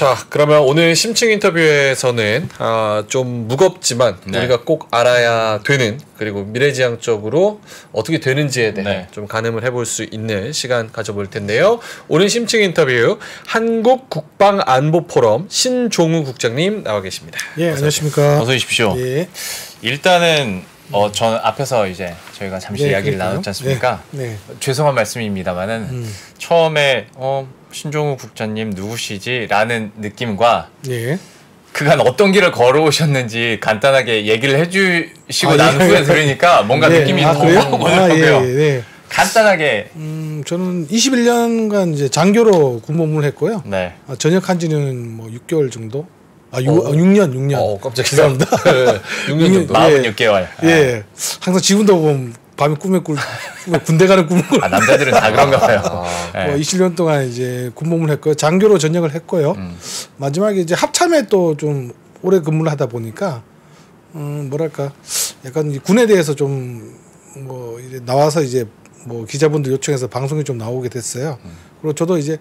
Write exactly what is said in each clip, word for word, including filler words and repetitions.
자, 그러면 오늘 심층 인터뷰에서는 아, 좀 무겁지만 네. 우리가 꼭 알아야 되는 그리고 미래지향적으로 어떻게 되는지에 대해 네. 좀 가늠을 해볼 수 있는 시간 가져볼 텐데요. 오늘 심층 인터뷰 한국 국방 안보 포럼 신종우 국장님 나와 계십니다. 예, 어서 안녕하십니까. 어서 오십시오. 예. 일단은 어, 전 앞에서 이제 저희가 잠시 네, 이야기를 나눴지 않습니까? 네, 네. 죄송한 말씀입니다만은 음. 처음에 어, 신종우 국장님 누구시지라는 느낌과 네. 그간 어떤 길을 걸어오셨는지 간단하게 얘기를 해주시고 아, 난 후에 예, 들으니까 예, 뭔가 예, 느낌이 더 오더라고요. 아, 예, 예. 간단하게. 음, 저는 이십일 년간 이제 장교로 군복무를 했고요. 네. 아, 전역한 지는 뭐 육 개월 정도. 아, 어, 육 년, 육 년. 어, 깜짝이야. 죄송합니다. 육 년 정도. 사십육 개월. 예. 아. 예. 항상 지금도 보면 밤에 꿈에 꿀, 꿈에 군대 가는 꿈을 꿀. 아, 남자들은 다 그런가 봐요. 아. 뭐 이십일 년 동안 이제 군복무를 했고요. 장교로 전역을 했고요. 음. 마지막에 이제 합참에 또 좀 오래 근무를 하다 보니까, 음, 뭐랄까, 약간 군에 대해서 좀 뭐 이제 나와서 이제 뭐 기자분들 요청해서 방송에 좀 나오게 됐어요. 음. 그리고 저도 이제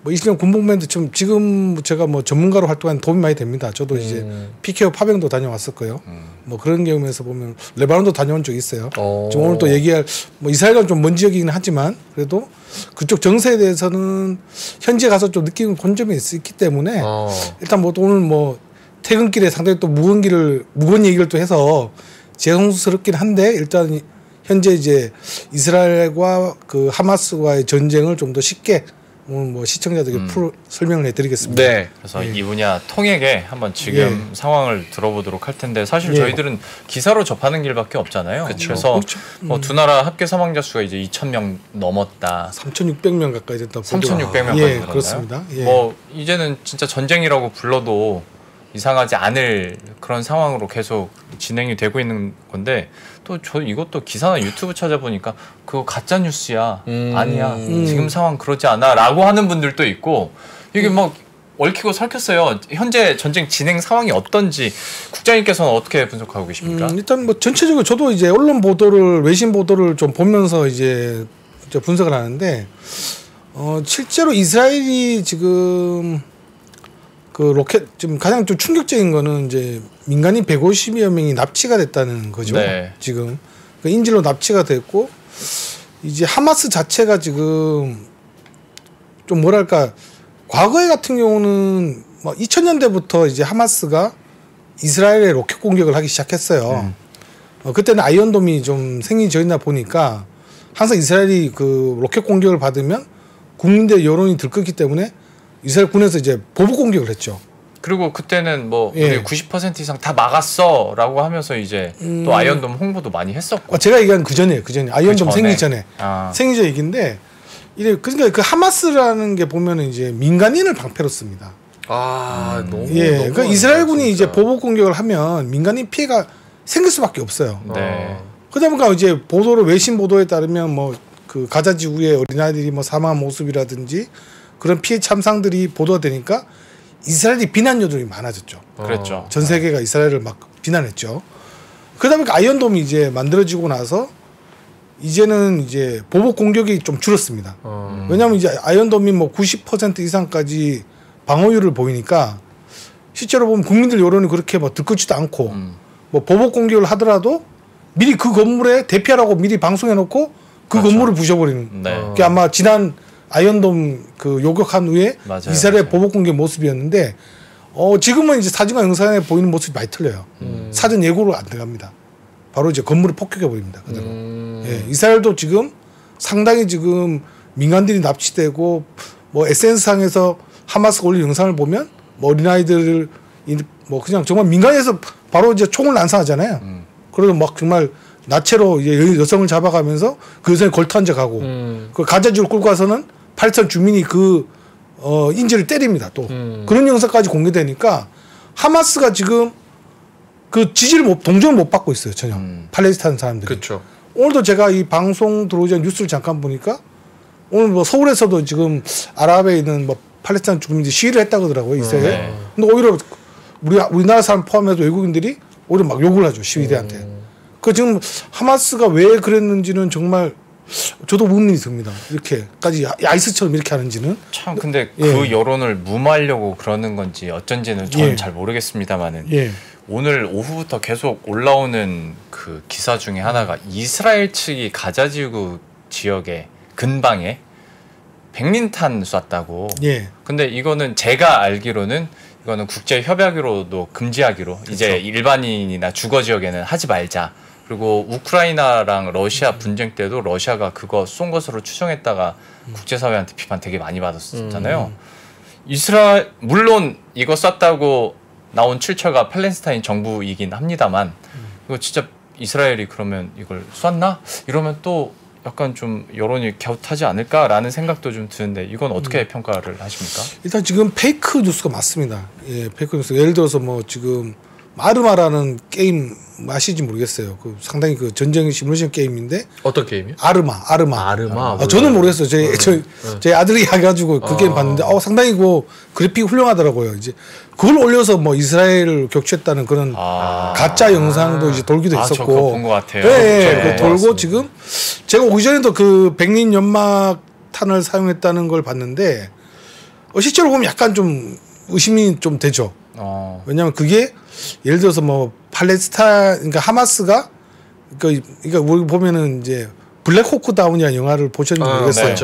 뭐 이십 년 군복무했는데 지금 제가 뭐 전문가로 활동하는 도움이 많이 됩니다. 저도 음. 이제 피케오 파병도 다녀왔었고요. 음. 뭐 그런 경험에서 보면 레바논도 다녀온 적이 있어요. 지금 오늘 또 얘기할 뭐 이스라엘은 좀 먼 지역이긴 하지만 그래도 그쪽 정세에 대해서는 현지에 가서 좀 느끼는 본점이 있기 때문에 오. 일단 뭐 오늘 뭐 퇴근길에 상당히 또 무거운 길을 무거운 얘기를 또 해서 죄송스럽긴 한데 일단. 현재 이제 이스라엘과 그 하마스와의 전쟁을 좀 더 쉽게 오늘 뭐 시청자들에게 음. 풀 설명을 해드리겠습니다. 네. 그래서 예. 이 분야 통역에 한번 지금 예. 상황을 들어보도록 할 텐데 사실 예. 저희들은 기사로 접하는 길밖에 없잖아요. 그쵸. 그래서 그쵸. 음. 뭐 두 나라 합계 사망자 수가 이제 이천 명 넘었다. 삼천육백 명 가까이 됐다고. 삼천육백 명까지 예, 늘었나요? 그렇습니다. 예. 뭐 이제는 진짜 전쟁이라고 불러도 이상하지 않을 그런 상황으로 계속 진행이 되고 있는 건데 또 저 이것도 기사나 유튜브 찾아보니까 그거 가짜 뉴스야 음. 아니야 음. 지금 상황 그러지 않아라고 하는 분들도 있고 이게 음. 막 얽히고 설켰어요. 현재 전쟁 진행 상황이 어떤지 국장님께서는 어떻게 분석하고 계십니까? 음, 일단 뭐 전체적으로 저도 이제 언론 보도를 외신 보도를 좀 보면서 이제 분석을 하는데 어, 실제로 이스라엘이 지금 그 로켓 지금 가장 좀 충격적인 거는 이제 민간인 백오십여 명이 납치가 됐다는 거죠. 네. 지금 그 인질로 납치가 됐고 이제 하마스 자체가 지금 좀 뭐랄까 과거에 같은 경우는 뭐 이천 년대부터 이제 하마스가 이스라엘에 로켓 공격을 하기 시작했어요. 음. 어, 그때는 아이언돔이 좀 생긴 저있나 보니까 항상 이스라엘이 그 로켓 공격을 받으면 국민들 여론이 들끓기 때문에 이스라엘 군에서 이제 보복 공격을 했죠. 그리고 그때는 뭐 예. 우리 구십 퍼센트 이상 다 막았어라고 하면서 이제 음... 또 아이언돔 홍보도 많이 했었고. 아, 제가 얘기한 그 전에 그 전에 아이언돔 그 생기 전에 아. 생기 전 얘기인데 이래 그러니까 그 하마스라는 게 보면은 이제 민간인을 방패로 씁니다. 아 음. 너무 예, 너무 그러니까 이스라엘 군이 이제 보복 공격을 하면 민간인 피해가 생길 수밖에 없어요. 네. 그러다 보니까 이제 보도를 외신 보도에 따르면 뭐 그 가자 지구의 어린아이들이 뭐 사망한 모습이라든지. 그런 피해 참상들이 보도가 되니까 이스라엘이 비난 요동이 많아졌죠. 그랬죠. 전 세계가 이스라엘을 막 비난했죠. 그러다 보니까 아이언돔이 이제 만들어지고 나서 이제는 이제 보복 공격이 좀 줄었습니다. 음. 왜냐하면 이제 아이언돔이 뭐 구십 퍼센트 이상까지 방어율을 보이니까 실제로 보면 국민들 여론이 그렇게 뭐 들끓지도 않고 음. 뭐 보복 공격을 하더라도 미리 그 건물에 대피하라고 미리 방송해놓고 그 맞아. 건물을 부셔버리는. 네. 그게 아마 지난 아이언돔 그 요격한 후에 이스라엘 보복 공격 모습이었는데 어 지금은 이제 사진과 영상에 보이는 모습이 많이 틀려요. 음. 사전 예고를 안 들어갑니다. 바로 이제 건물을 폭격해 버립니다. 그대로. 음. 예, 이스라엘도 지금 상당히 지금 민간들이 납치되고 뭐 에스엔에스상에서 하마스가 올린 영상을 보면 뭐 어린아이들을 뭐 그냥 정말 민간에서 바로 이제 총을 난사하잖아요. 음. 그래서 막 정말 나체로 이제 여성을 잡아가면서 그 여성이 걸터앉아 가고 음. 그 가자지구를 끌고 가서는 팔천 주민이 그 어, 인질을 때립니다. 또 음. 그런 영상까지 공개되니까 하마스가 지금 그 지지를 못, 동정을 못 받고 있어요. 전혀 음. 팔레스타인 사람들이. 그쵸. 오늘도 제가 이 방송 들어오자 뉴스를 잠깐 보니까 오늘 뭐 서울에서도 지금 아랍에 있는 뭐 팔레스타인 주민들이 시위를 했다고 하더라고요. 이스라엘. 네. 근데 오히려 우리 우리나라 사람 포함해서 외국인들이 오히려 막 욕을 하죠 시위대한테. 음. 그 지금 하마스가 왜 그랬는지는 정말 저도 의문이 듭니다. 이렇게까지 아이스처럼 이렇게 하는지는. 참 근데 예. 그 여론을 무마하려고 그러는 건지 어쩐지는 저는 예. 잘 모르겠습니다만은 예. 오늘 오후부터 계속 올라오는 그 기사 중에 하나가 이스라엘 측이 가자지구 지역에 근방에 백린탄 쐈다고. 예. 근데 이거는 제가 알기로는 이거는 국제 협약으로도 금지하기로 그쵸. 이제 일반인이나 주거 지역에는 하지 말자. 그리고 우크라이나랑 러시아 분쟁 때도 러시아가 그거 쏜 것으로 추정했다가 음. 국제사회한테 비판 되게 많이 받았었잖아요. 음. 이스라엘 물론 이거 쐈다고 나온 출처가 팔레스타인 정부이긴 합니다만 음. 이거 진짜 이스라엘이 그러면 이걸 쐈나? 이러면 또 약간 좀 여론이 갸웃하지 않을까라는 생각도 좀 드는데 이건 어떻게 음. 평가를 하십니까? 일단 지금 페이크 뉴스가 맞습니다. 예, 페이크 뉴스. 예를 들어서 뭐 지금 아르마라는 게임 아시지 모르겠어요. 그 상당히 그 전쟁 시뮬레이션 게임인데. 어떤 게임이요? 아르마, 아르마. 아르마. 아, 저는 모르겠어요. 제, 네. 저, 네. 제 아들이 해가지고 그 아. 게임 봤는데, 어, 상당히 그 그래픽 훌륭하더라고요. 이제 그걸 올려서 뭐 이스라엘을 격추했다는 그런 아. 가짜 영상도 이제 돌기도 아, 했었고. 아, 그거 본 것 같아요. 네, 네. 돌고 지금 제가 오기 전에도 그 백린 연막탄을 사용했다는 걸 봤는데, 어, 실제로 보면 약간 좀 의심이 좀 되죠. 어. 왜냐하면 그게 예를 들어서 뭐 팔레스타인 그러니까 하마스가 그러니까, 그러니까 우리 보면은 이제 블랙호크 다운이라는 영화를 보셨는지 아, 모르겠어요.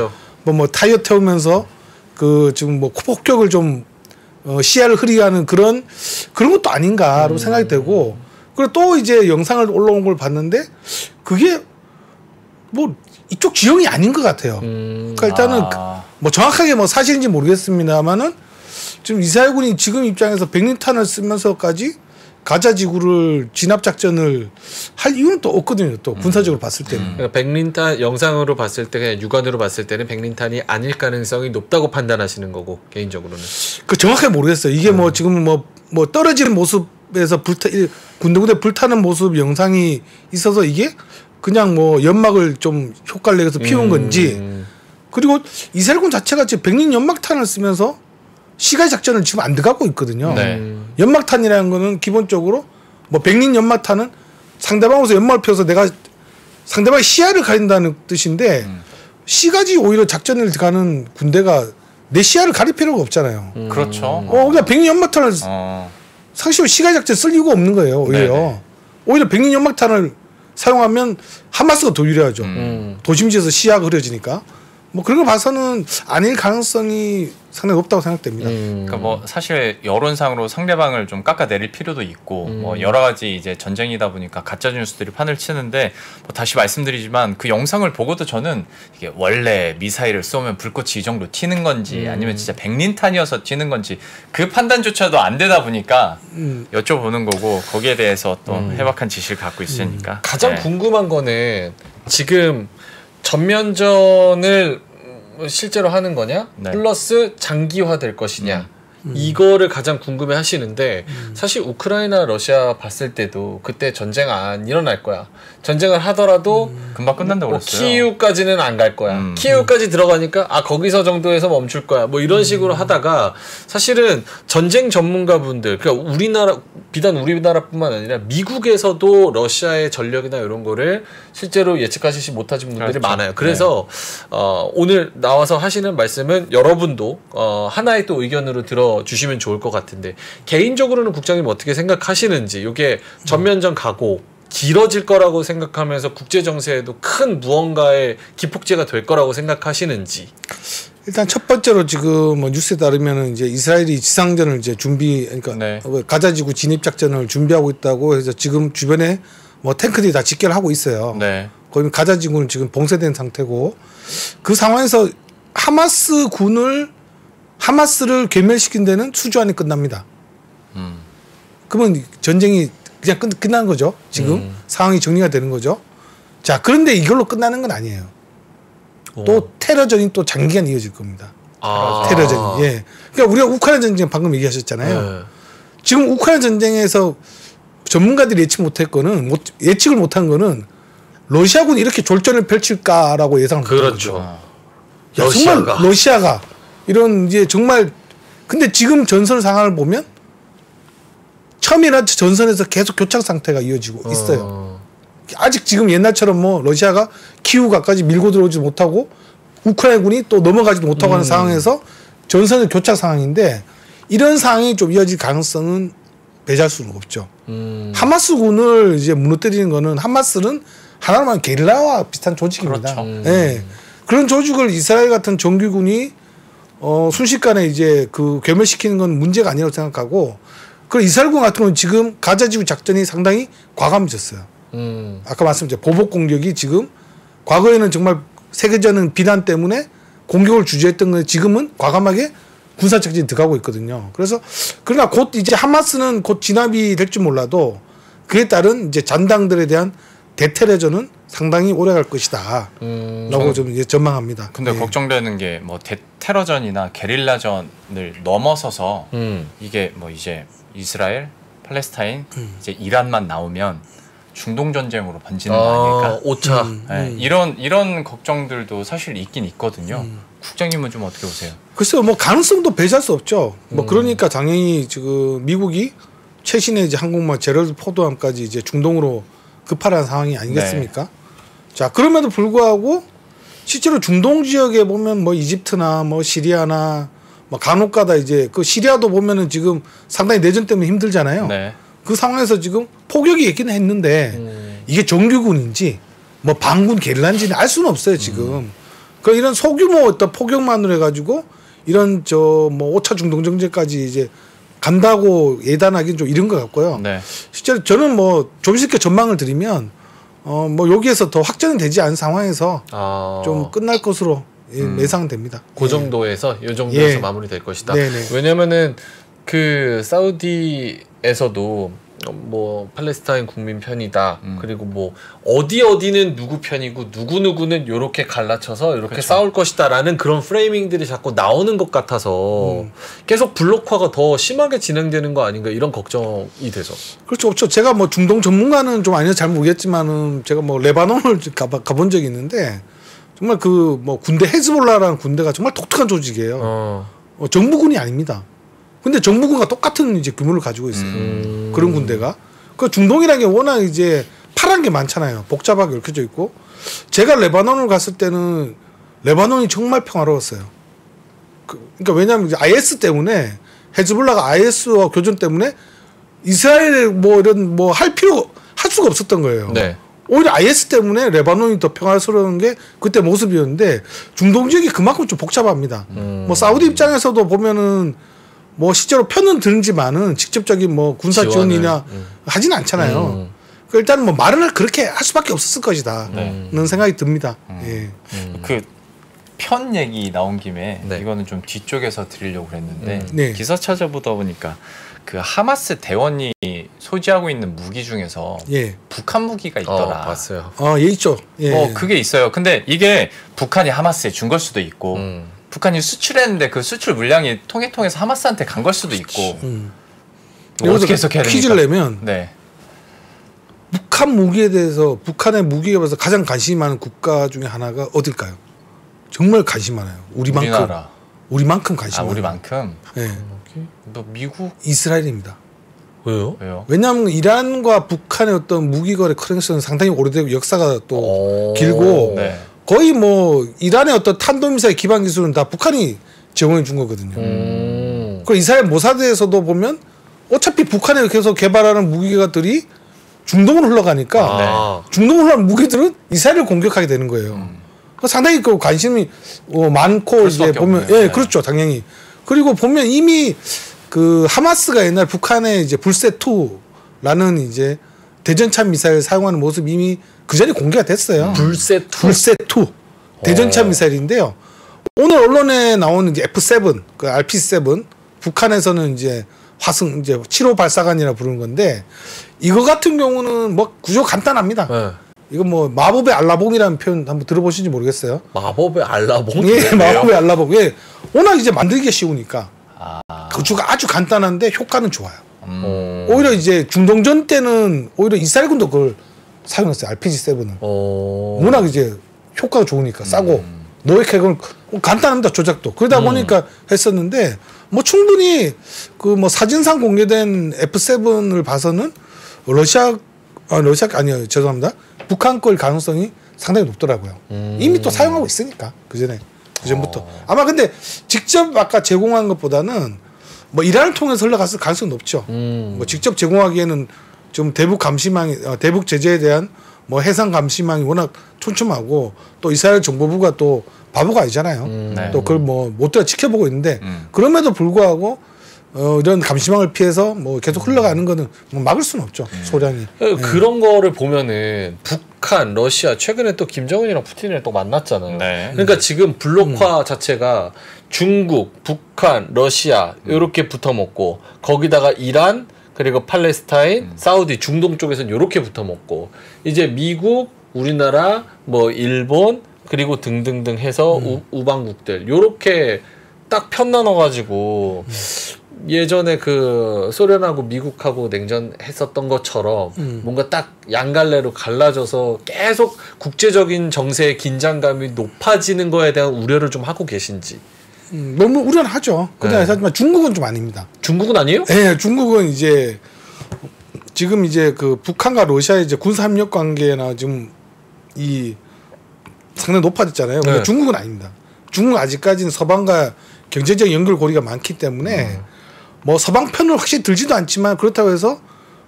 뭐뭐 네. 뭐 타이어 태우면서 그 지금 뭐 폭격을 좀 어, 시야를 흐리게 하는 그런 그런 것도 아닌가로 음. 생각이 되고 그리고 또 이제 영상을 올라온 걸 봤는데 그게 뭐 이쪽 지형이 아닌 것 같아요. 음. 그러니까 일단은 아. 뭐 정확하게 뭐 사실인지 모르겠습니다만은. 지금 이스라엘군이 지금 입장에서 백린탄을 쓰면서까지 가자 지구를 진압 작전을 할 이유는 또 없거든요. 또 군사적으로 음. 봤을 때는. 그러니까 백린탄 영상으로 봤을 때 그냥 육안으로 봤을 때는 백린탄이 아닐 가능성이 높다고 판단하시는 거고 개인적으로는. 그 정확하게 모르겠어요. 이게 음. 뭐 지금 뭐, 뭐 떨어지는 모습에서 불타 군데군데 불타는 모습 영상이 있어서 이게 그냥 뭐 연막을 좀 효과를 내서 피운 음. 건지 그리고 이스라엘군 자체가 지금 백린 연막탄을 쓰면서. 시가의 작전은 지금 안 들어가고 있거든요. 네. 연막탄이라는 거는 기본적으로 뭐 백린 연막탄은 상대방으로서 연막을 펴서 내가 상대방의 시야를 가린다는 뜻인데 음. 시가지 오히려 작전을 가는 군대가 내 시야를 가릴 필요가 없잖아요. 음. 그렇죠. 어, 그냥 백린 연막탄을 어. 상시로 시가의 작전 쓸 이유가 없는 거예요. 오히려 네네. 오히려 백린 연막탄을 사용하면 하마스가 더 유리하죠. 음. 도심지에서 시야가 흐려지니까. 뭐 그런 걸 봐서는 아닐 가능성이 상당히 높다고 생각됩니다. 음. 그러니까 뭐 사실 여론상으로 상대방을 좀 깎아내릴 필요도 있고 음. 뭐 여러 가지 이제 전쟁이다 보니까 가짜 뉴스들이 판을 치는데 뭐 다시 말씀드리지만 그 영상을 보고도 저는 이게 원래 미사일을 쏘면 불꽃이 이 정도 튀는 건지 음. 아니면 진짜 백린탄이어서 튀는 건지 그 판단조차도 안 되다 보니까 음. 여쭤보는 거고 거기에 대해서 또 음. 해박한 지식을 갖고 있으니까 음. 가장 네. 궁금한 거는 지금 전면전을 실제로 하는 거냐 네. 플러스 장기화 될 것이냐 음. 음. 이거를 가장 궁금해 하시는데 음. 사실 우크라이나 러시아 봤을 때도 그때 전쟁 안 일어날 거야. 전쟁을 하더라도 음. 금방 끝난다고 뭐, 그랬어요. 키이우까지는 안 갈 거야. 음. 키이우까지 들어가니까 아 거기서 정도에서 멈출 거야. 뭐 이런 음. 식으로 하다가 사실은 전쟁 전문가분들 그러니까 우리나라 비단 우리나라뿐만 아니라 미국에서도 러시아의 전력이나 이런 거를 실제로 예측하시지 못하신 분들이 그렇죠. 많아요. 그래서 네. 어, 오늘 나와서 하시는 말씀은 여러분도 어, 하나의 또 의견으로 들어주시면 좋을 것 같은데 개인적으로는 국장님 어떻게 생각하시는지 이게 전면전 가고 길어질 거라고 생각하면서 국제정세에도 큰 무언가의 기폭제가 될 거라고 생각하시는지. 일단 첫 번째로 지금 뭐 뉴스에 따르면은 이제 이스라엘이 지상전을 이제 준비 그러니까 네. 가자지구 진입 작전을 준비하고 있다고 해서 지금 주변에 뭐 탱크들이 다 집결하고 있어요. 네. 거기 가자지구는 지금 봉쇄된 상태고 그 상황에서 하마스 군을 하마스를 괴멸시킨 데는 수주안이 끝납니다. 음. 그러면 전쟁이 그냥 끝, 끝난 거죠. 지금 음. 상황이 정리가 되는 거죠. 자, 그런데 이걸로 끝나는 건 아니에요. 오. 또 테러전이 또 장기간 이어질 겁니다. 아. 테러전이. 예. 그러니까 우리가 우크라이나 전쟁 방금 얘기하셨잖아요. 네. 지금 우크라이나 전쟁에서 전문가들이 예측 못할 거는 못, 예측을 못한 거는 러시아군이 이렇게 졸전을 펼칠까라고 예상을 못한 그렇죠. 거죠. 야, 러시아가. 정말 러시아가 이런 이제 정말 근데 지금 전선 상황을 보면 처음이나 전선에서 계속 교착 상태가 이어지고 있어요. 어. 아직 지금 옛날처럼 뭐 러시아가 키우가까지 밀고 들어오지 못하고 우크라이나군이 또 넘어가지도 못하고 음. 하는 상황에서 전선의 교착 상황인데 이런 상황이 좀 이어질 가능성은 배제할 수는 없죠. 음. 하마스군을 이제 무너뜨리는 거는 하마스는 하나로만 게릴라와 비슷한 조직입니다. 그렇죠. 음. 예. 그런 조직을 이스라엘 같은 정규군이 어, 순식간에 이제 그 괴멸시키는 건 문제가 아니라고 생각하고 그 이스라엘군 같은 경우는 지금 가자지구 작전이 상당히 과감해졌어요. 음. 아까 말씀드렸죠. 보복 공격이 지금 과거에는 정말 세계적인 비난 때문에 공격을 주저했던 건 지금은 과감하게 군사작전이 들어가고 있거든요. 그래서 그러나 곧 이제 하마스는 곧 진압이 될지 몰라도 그에 따른 이제 잔당들에 대한 대테러전은 상당히 오래 갈 것이다. 음, 라고 좀 이제 전망합니다. 근데 예. 걱정되는 게 뭐 대테러전이나 게릴라전을 넘어서서 음. 이게 뭐 이제 이스라엘, 팔레스타인, 음. 이제 이란만 나오면 중동 전쟁으로 번지는 거 아, 아닐까? 오차. 음, 네, 음. 이런 이런 걱정들도 사실 있긴 있거든요. 음. 국장님은 좀 어떻게 보세요? 글쎄요, 뭐 가능성도 배제할 수 없죠. 뭐 음. 그러니까 당연히 지금 미국이 최신의 이제 항공모함 제럴드 포드함까지 이제 중동으로 급파라는 상황이 아니겠습니까? 네. 자, 그럼에도 불구하고 실제로 중동 지역에 보면 뭐 이집트나 뭐 시리아나 뭐 간혹가다 이제 그 시리아도 보면은 지금 상당히 내전 때문에 힘들잖아요. 네. 그 상황에서 지금 포격이 있긴 했는데 음. 이게 정규군인지 뭐 반군 게릴라인지는 알 수는 없어요 지금. 음. 그 이런 소규모 어떤 포격만으로 해가지고 이런 저 뭐 오 차 중동 정제까지 이제 간다고 예단하기는 좀 이런 것 같고요. 네. 실제로 저는 뭐 좀 쉽게 전망을 드리면 어 뭐 여기에서 더 확정이 되지 않은 상황에서 아. 좀 끝날 것으로 음. 예상됩니다. 그 정도에서 예. 이 정도에서 예. 마무리될 것이다. 네네. 왜냐면은 그 사우디 에서도 뭐 팔레스타인 국민 편이다. 음. 그리고 뭐 어디 어디는 누구 편이고 누구 누구는 이렇게 갈라쳐서 이렇게 그렇죠. 싸울 것이다라는 그런 프레이밍들이 자꾸 나오는 것 같아서 음. 계속 블록화가 더 심하게 진행되는 거 아닌가 이런 걱정이 돼서. 그렇죠, 그렇죠. 제가 뭐 중동 전문가는 좀 아니어서 잘 모르겠지만은 제가 뭐 레바논을 가봐, 가본 적이 있는데 정말 그 뭐 군대 헤즈볼라라는 군대가 정말 독특한 조직이에요. 어. 어, 정부군이 아닙니다. 근데 정부군과 똑같은 이제 규모를 가지고 있어요. 음. 그런 군대가. 그 중동이라는 게 워낙 이제 파란 게 많잖아요. 복잡하게 얽혀져 있고. 제가 레바논을 갔을 때는 레바논이 정말 평화로웠어요. 그, 그러니까 왜냐하면 이제 아이에스 때문에 헤즈볼라가 아이에스와 교전 때문에 이스라엘 뭐 이런 뭐 할 필요 할 수가 없었던 거예요. 네. 오히려 아이에스 때문에 레바논이 더 평화스러운 게 그때 모습이었는데 중동 지역이 그만큼 좀 복잡합니다. 음. 뭐 사우디 입장에서도 보면은. 뭐 실제로 편은 들지만은 직접적인 뭐 군사 지원이냐 음. 하진 않잖아요. 음. 그 일단 뭐 말은 그렇게 할 수밖에 없었을 것이다는 네. 생각이 듭니다. 음. 예. 음. 그 편 얘기 나온 김에 네. 이거는 좀 뒤쪽에서 드리려고 그랬는데 음. 네. 기사 찾아보다 보니까 그 하마스 대원이 소지하고 있는 무기 중에서 예. 북한 무기가 있더라. 어, 봤어요. 아, 예 있죠. 예. 어 그게 있어요. 근데 이게 북한이 하마스에 준 걸 수도 있고. 음. 북한이 수출했는데 그 수출 물량이 통해 통해서 하마스한테 간 걸 수도 있고 음. 뭐 어떻게 해석해야 되니까 퀴즈를 내면 네. 북한 무기에 대해서 북한의 무기에 대해서 가장 관심이 많은 국가 중에 하나가 어딜까요? 정말 관심 많아요. 우리만큼 우리나라. 우리만큼 관심 아, 많아요. 우리만큼? 네. 너 미국? 이스라엘입니다. 왜요? 왜요? 왜냐하면 이란과 북한의 어떤 무기거래 커넥션은 상당히 오래되고 역사가 또 길고 네. 거의 뭐 이란의 어떤 탄도미사일 기반 기술은 다 북한이 제공해 준 거거든요. 음. 그리고 이스라엘 모사드에서도 보면 어차피 북한이 계속 개발하는 무기들이 중동으로 흘러가니까 아. 중동으로 흘러가는 무기들은 이스라엘을 공격하게 되는 거예요. 음. 상당히 그 관심이 어 많고 이제 보면 없네요. 예 그렇죠 당연히. 그리고 보면 이미 그 하마스가 옛날 북한의 이제 불세 이라는 이제 대전참 미사일 사용하는 모습 이미 그 전에 공개가 됐어요. 불세 투? 불세 투. 대전참 미사일인데요. 오늘 언론에 나오는 이제 에프 세븐, 그 알피 세븐, 북한에서는 이제 화승 이제 칠 호 발사관이라 부르는 건데 이거 같은 경우는 뭐 구조 간단합니다. 네. 이거 뭐 마법의 알라봉이라는 표현 한번 들어보신지 모르겠어요. 마법의 알라봉? 예, 마법의 알라봉. 예. 워낙 이제 만들기가 쉬우니까 아. 구조가 아주 간단한데 효과는 좋아요. 음. 오히려 이제 중동전 때는 오히려 이스라엘군도 그걸 사용했어요. 알피지 세븐은 워낙 이제 효과가 좋으니까 싸고 음. 노획핵은 간단합니다. 조작도 그러다 음. 보니까 했었는데 뭐 충분히 그 뭐 사진상 공개된 에프 세븐을 봐서는 러시아 아 러시아 아니요 죄송합니다 북한 걸 가능성이 상당히 높더라고요. 음. 이미 또 사용하고 있으니까 그전에 그전부터 어. 아마 근데 직접 아까 제공한 것보다는 뭐 이란을 통해서 흘러갔을 가능성이 높죠. 음. 뭐 직접 제공하기에는 좀 대북 감시망이 대북 제재에 대한 뭐 해상 감시망이 워낙 촘촘하고 또 이스라엘 정보부가 또 바보가 아니잖아요. 음, 네. 또 그걸 뭐 못들어 지켜보고 있는데 음. 그럼에도 불구하고 어, 이런 감시망을 피해서 뭐 계속 흘러가는 거는 뭐 막을 수는 없죠. 음. 소량이. 그런 네. 거를 보면은 북한, 러시아 최근에 또 김정은이랑 푸틴이랑 또 만났잖아요. 네. 그러니까 음. 지금 블록화 음. 자체가 중국, 북한, 러시아 음. 이렇게 붙어먹고 거기다가 이란 그리고 팔레스타인, 음. 사우디, 중동 쪽에서는 이렇게 붙어먹고 이제 미국, 우리나라, 뭐 일본 그리고 등등등 해서 음. 우, 우방국들 요렇게 딱 편 나눠가지고 음. 예전에 그 소련하고 미국하고 냉전했었던 것처럼 음. 뭔가 딱 양갈래로 갈라져서 계속 국제적인 정세의 긴장감이 높아지는 거에 대한 우려를 좀 하고 계신지. 음, 너무 우려는 하죠. 그냥 하지만 네. 중국은 좀 아닙니다. 중국은 아니에요? 네, 중국은 이제 지금 이제 그 북한과 러시아의 이제 군사 협력 관계나 지금 이 상당히 높아졌잖아요. 근데 네. 중국은 아닙니다. 중국은 아직까지는 서방과 경제적 연결고리가 많기 때문에 음. 뭐 서방 편을 확실히 들지도 않지만 그렇다고 해서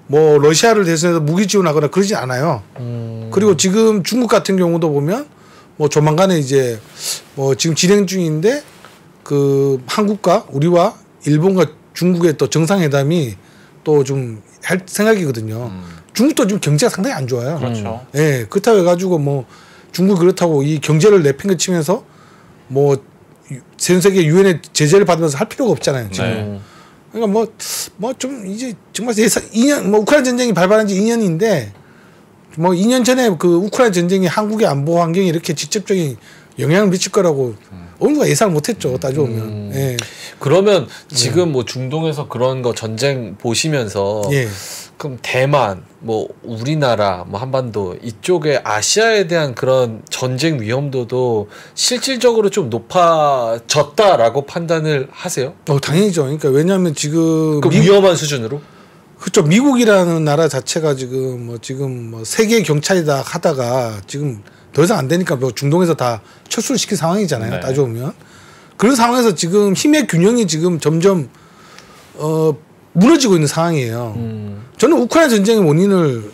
뭐 러시아를 대신해서 무기 지원하거나 그러진 않아요. 음. 그리고 지금 중국 같은 경우도 보면 뭐 조만간에 이제 뭐 지금 진행 중인데. 그 한국과 우리와 일본과 중국의 또 정상회담이 또 좀 할 생각이거든요. 음. 중국도 지금 경제가 상당히 안 좋아요. 그렇죠. 예, 그렇다고 해가지고 뭐 중국 그렇다고 이 경제를 내팽개치면서 뭐 전 세계 유엔의 제재를 받으면서 할 필요가 없잖아요. 지금. 네. 그러니까 뭐 뭐 좀 이제 정말 이 년 뭐 우크라이나 전쟁이 발발한 지 이 년인데 뭐 이 년 전에 그 우크라이나 전쟁이 한국의 안보 환경에 이렇게 직접적인 영향을 미칠 거라고. 음. 온갖 예상을 못했죠. 따져 보면. 음. 예. 그러면 지금 예. 뭐 중동에서 그런 거 전쟁 보시면서 예. 그럼 대만, 뭐 우리나라, 뭐 한반도 이쪽에 아시아에 대한 그런 전쟁 위험도도 실질적으로 좀 높아졌다라고 판단을 하세요? 어, 당연히죠. 그러니까 왜냐하면 지금 그 미국, 위험한 수준으로 그렇죠. 미국이라는 나라 자체가 지금 뭐 지금 뭐 세계 경찰이다 하다가 지금. 더 이상 안 되니까 뭐 중동에서 다 철수를 시킨 상황이잖아요. 네. 따져보면. 그런 상황에서 지금 힘의 균형이 지금 점점 어, 무너지고 있는 상황이에요. 음. 저는 우크라이나 전쟁의 원인을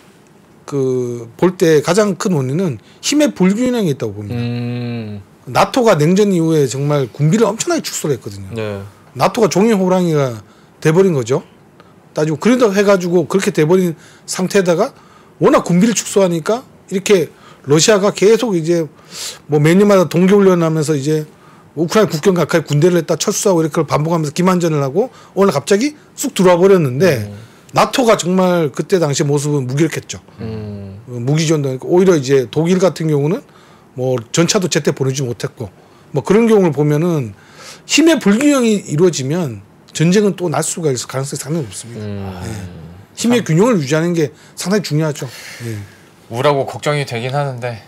그 볼 때 가장 큰 원인은 힘의 불균형이 있다고 봅니다. 음. 나토가 냉전 이후에 정말 군비를 엄청나게 축소를 했거든요. 네. 나토가 종이 호랑이가 돼버린 거죠. 따지고 그러다 해가지고 그렇게 돼버린 상태에다가 워낙 군비를 축소하니까 이렇게 러시아가 계속 이제 뭐 매년마다 동계훈련하면서 이제 우크라이나 국경 가까이 군대를 했다 철수하고 이렇게 반복하면서 기만전을 하고 오늘 갑자기 쑥 들어와 버렸는데 음. 나토가 정말 그때 당시 모습은 무기력했죠. 음. 무기 지원도 했고 오히려 이제 독일 같은 경우는 뭐 전차도 제때 보내지 못했고 뭐 그런 경우를 보면은 힘의 불균형이 이루어지면 전쟁은 또 날 수가 있을 가능성이 상당히 높습니다. 음. 예. 힘의 균형을 유지하는 게 상당히 중요하죠. 예. 우라고 걱정이 되긴 하는데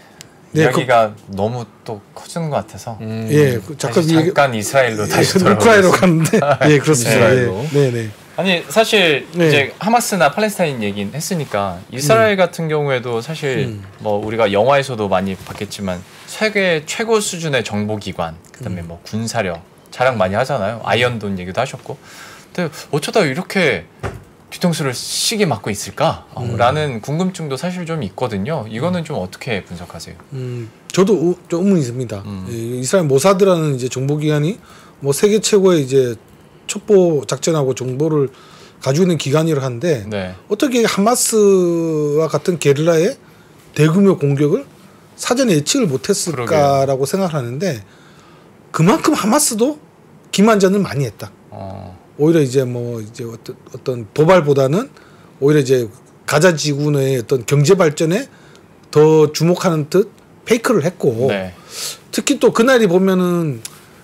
네, 이야기가 그, 너무 또 커지는 것 같아서 음, 예, 그, 잠깐, 잠깐 얘기, 이스라엘로 예, 다시 우크라이나로 갔는데 예 그렇습니다. 네, 예, 네, 네. 아니 사실 네. 이제 하마스나 팔레스타인 얘기는 했으니까 이스라엘 음. 같은 경우에도 사실 음. 뭐 우리가 영화에서도 많이 봤겠지만 세계 최고 수준의 정보기관 그다음에 음. 뭐 군사력 자랑 많이 하잖아요. 아이언돔 얘기도 하셨고 근데 어쩌다 이렇게 뒤통수를 시기 맞고 있을까? 음. 라는 궁금증도 사실 좀 있거든요. 이거는 음. 좀 어떻게 분석하세요? 음, 저도 좀 의문이 있습니다. 음. 이스라엘 모사드라는 이제 정보기관이 뭐 세계 최고의 이제 첩보 작전하고 정보를 가지고 있는 기관이라 한데 네. 어떻게 하마스와 같은 게릴라의 대규모 공격을 사전에 예측을 못했을까라고 그러게요. 생각하는데 그만큼 하마스도 기만전을 많이 했다. 어. 오히려 이제 뭐 이제 어떤 어떤 도발보다는 오히려 이제 가자 지구 내의 어떤 경제 발전에 더 주목하는 듯 페이크를 했고 네. 특히 또 그날이 보면은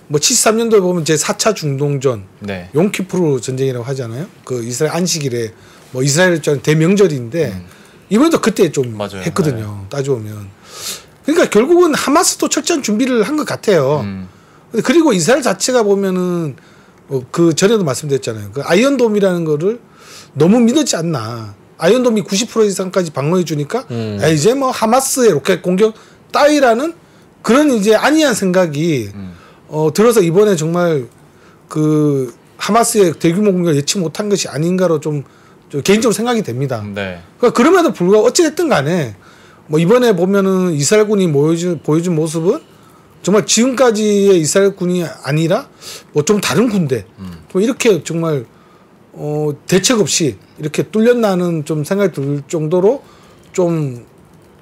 뭐 칠십삼 년도에 보면 제 사 차 중동전 네. 용키프루 전쟁이라고 하잖아요. 그 이스라엘 안식일에 뭐 이스라엘 입장에서 대명절인데 음. 이번에도 그때 좀 맞아요. 했거든요. 네. 따져보면 그러니까 결국은 하마스도 철저한 준비를 한 것 같아요. 음. 그리고 이스라엘 자체가 보면은 어, 그 전에도 말씀드렸잖아요. 그 아이언돔이라는 거를 너무 믿었지 않나. 아이언돔이 구십 퍼센트 이상까지 방어해주니까 음. 이제 뭐 하마스의 로켓 공격 따위라는 그런 이제 안이한 생각이 음. 어, 들어서 이번에 정말 그 하마스의 대규모 공격을 예측 못한 것이 아닌가로 좀, 좀 개인적으로 생각이 됩니다. 네. 그러니까 그럼에도 불구하고 어찌됐든 간에 뭐 이번에 보면은 이스라엘군이 보여준, 보여준 모습은 정말 지금까지의 이스라엘군이 아니라 뭐 좀 다른 군대 음. 좀 이렇게 정말 어, 대책 없이 이렇게 뚫렸나는 좀 생각이 들 정도로 좀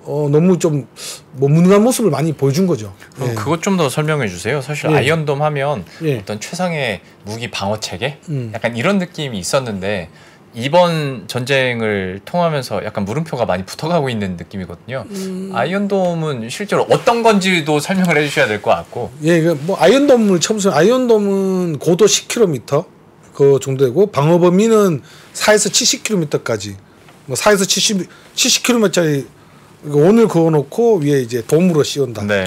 어, 너무 좀 뭐 무능한 모습을 많이 보여준 거죠. 그럼 예. 그것 좀 더 설명해 주세요. 사실 예. 아이언돔 하면 예. 어떤 최상의 무기 방어 체계 음. 약간 이런 느낌이 있었는데 이번 전쟁을 통하면서 약간 물음표가 많이 붙어가고 있는 느낌이거든요. 음... 아이언돔은 실제로 어떤 건지도 설명을 해주셔야 될 것 같고. 예, 뭐 아이언돔을 처음 쓰는 아이언돔은 고도 십 킬로미터 그 정도 되고 방어 범위는 사에서 칠십 킬로미터까지. 뭐 사에서 칠십 킬로미터짜리 오늘 그어놓고 위에 이제 돔으로 씌운다. 네.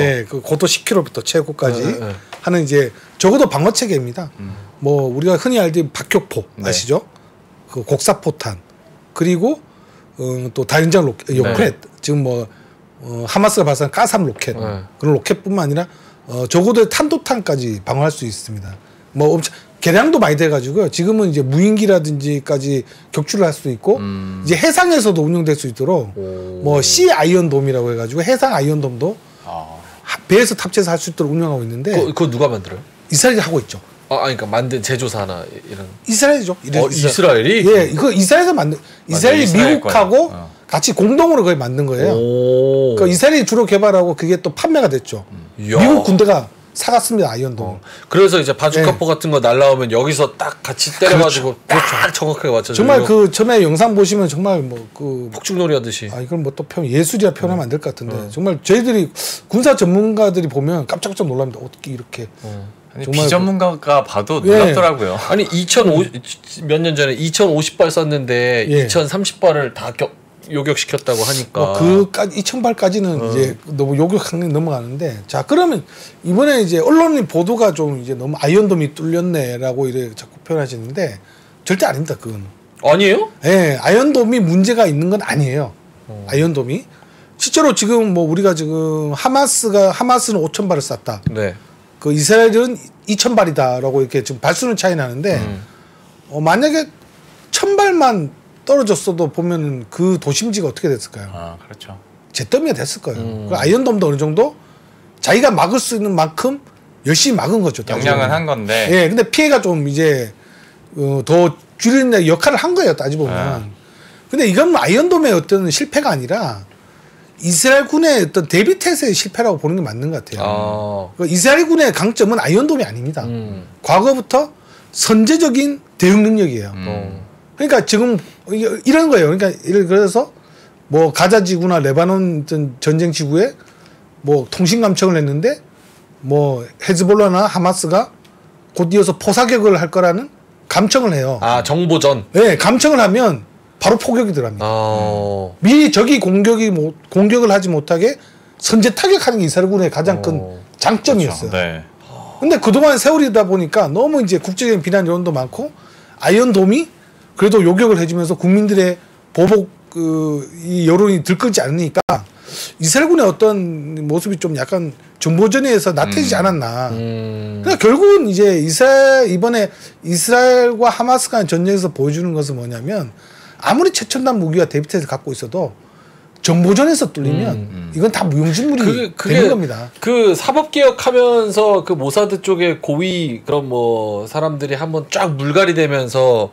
예, 그 고도 십 킬로미터 최고까지 네, 네. 하는 이제 적어도 방어 체계입니다. 음. 뭐 우리가 흔히 알지 박격포 네. 아시죠? 그 곡사포탄 그리고 어, 또 다연장 로켓, 로켓 네. 지금 뭐 어, 하마스가 발사한 까삼 로켓 네. 그런 로켓뿐만 아니라 어, 적어도 탄도탄까지 방어할 수 있습니다. 뭐 엄청 개량도 많이 돼가지고요. 지금은 이제 무인기라든지까지 격추를 할 수 있고 음. 이제 해상에서도 운용될 수 있도록 오. 뭐 씨 아이언돔이라고 해가지고 해상 아이언돔도 아. 배에서 탑재해서 할 수 있도록 운영하고 있는데 그거, 그거 누가 만들어요? 이스라엘이 하고 있죠. 아, 그러니까 만든 제조사나 이런 이스라엘이죠. 이런, 어, 이스라엘이? 예, 이거 이스라엘에서 만든 이스라엘이 이스라엘 미국하고 어. 같이 공동으로 거의 만든 거예요. 오. 그러니까 이스라엘이 주로 개발하고 그게 또 판매가 됐죠. 이야. 미국 군대가 사갔습니다. 아이언돔. 어. 그래서 이제 바주카포 네. 같은 거 날라오면 여기서 딱 같이 때려가지고 그렇죠. 딱 그렇죠. 정확하게 맞춰. 정말 그 처음에 영상 보시면 정말 뭐 그 폭죽놀이 하듯이. 아 이걸 뭐 또 표현 예술이라 표현하면 안 될 것 같은데 어. 정말 저희들이 군사 전문가들이 보면 깜짝깜짝 놀랍니다. 어떻게 이렇게. 어. 아니, 비전문가가 그... 봐도 놀랍더라고요. 예. 아니 이천오십 몇 년 전에 이천오십 발 쐈는데 예. 이천삼십 발을 다 격. 요격시켰다고 하니까 어, 그까지 이천 발까지는 어. 이제 너무 요격하는 넘어가는데 자 그러면 이번에 이제 언론의 보도가 좀 이제 너무 아이언돔이 뚫렸네라고 이래 자꾸 표현하시는데 절대 아닙니다. 그건 아니에요? 예, 아이언돔이 문제가 있는 건 아니에요. 어. 아이언돔이 실제로 지금 뭐 우리가 지금 하마스가 하마스는 오천 발을 쐈다. 네. 그 이스라엘은 이천 발이다라고 이렇게 지금 발수는 차이 나는데 음. 어, 만약에 천 발만 떨어졌어도 보면 그 도심지가 어떻게 됐을까요? 아, 그렇죠. 잿더미가 됐을 거예요. 음. 아이언돔도 어느 정도 자기가 막을 수 있는 만큼 열심히 막은 거죠. 역량은 한 건데. 예, 근데 피해가 좀 이제 어, 더 줄이는 역할을 한 거예요. 따지고 보면. 음. 근데 이건 아이언돔의 어떤 실패가 아니라 이스라엘 군의 어떤 대비태세의 실패라고 보는 게 맞는 것 같아요. 아. 그러니까 이스라엘 군의 강점은 아이언돔이 아닙니다. 음. 과거부터 선제적인 대응 능력이에요. 음. 그러니까 지금 이런 거예요. 그러니까 예를 들어서 뭐 가자지구나 레바논 전쟁 지구에 뭐 통신 감청을 했는데 뭐 헤즈볼라나 하마스가 곧 이어서 포사격을 할 거라는 감청을 해요. 아 정보전. 네, 감청을 하면 바로 포격이 들어갑니다. 아... 미리 적이 공격이 못, 공격을 하지 못하게 선제 타격하는 게 이스라엘군의 가장 큰 오... 장점이었어요. 그렇죠. 네. 근데 그동안 세월이다 보니까 너무 이제 국제적인 비난 여론도 많고 아이언돔이 그래도 요격을 해주면서 국민들의 보복 그, 이 여론이 들끓지 않으니까 이스라엘군의 어떤 모습이 좀 약간 정보전에서 나태해지지 않았나. 음. 그러니까 결국은 이제 이스라엘 이번에 이스라엘과 하마스 간의 전쟁에서 보여주는 것은 뭐냐면 아무리 최첨단 무기와 대비태세를 갖고 있어도 정보전에서 뚫리면 음, 음. 이건 다 무용지물이 그게, 그게 되는 겁니다. 그 사법개혁하면서 그 모사드 쪽에 고위 그런 뭐 사람들이 한번 쫙 물갈이 되면서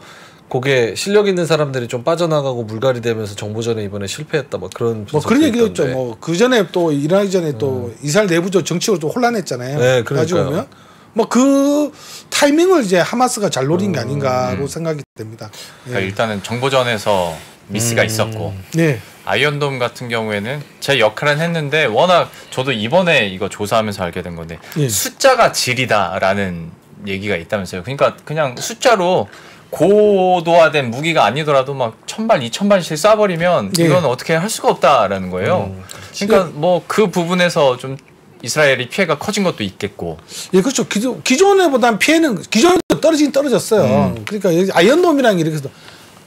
그게 실력 있는 사람들이 좀 빠져나가고 물갈이 되면서 정보전에 이번에 실패했다 막 그런 뭐 그런 얘기도 있죠. 뭐 그 전에 또 일하기 전에 음. 또 이스라엘 내부적 정치적으로 좀 혼란했잖아요. 네, 그러니까요. 보면 뭐 그 타이밍을 이제 하마스가 잘 노린 음. 게 아닌가로 음. 생각이 됩니다. 그러니까 예. 일단은 정보전에서 미스가 음. 있었고 네. 아이언돔 같은 경우에는 제 역할은 했는데 워낙 저도 이번에 이거 조사하면서 알게 된 건데 예. 숫자가 질이다라는 얘기가 있다면서요. 그러니까 그냥 숫자로 고도화된 무기가 아니더라도 막 천발, 이천발씩 쏴버리면 네. 이건 어떻게 할 수가 없다라는 거예요. 음, 그러니까 뭐 그 부분에서 좀 이스라엘이 피해가 커진 것도 있겠고. 예, 그렇죠. 기존에 보단 피해는 기존에도 떨어지긴 떨어졌어요. 음. 그러니까 아이언돔이랑 이렇게 해서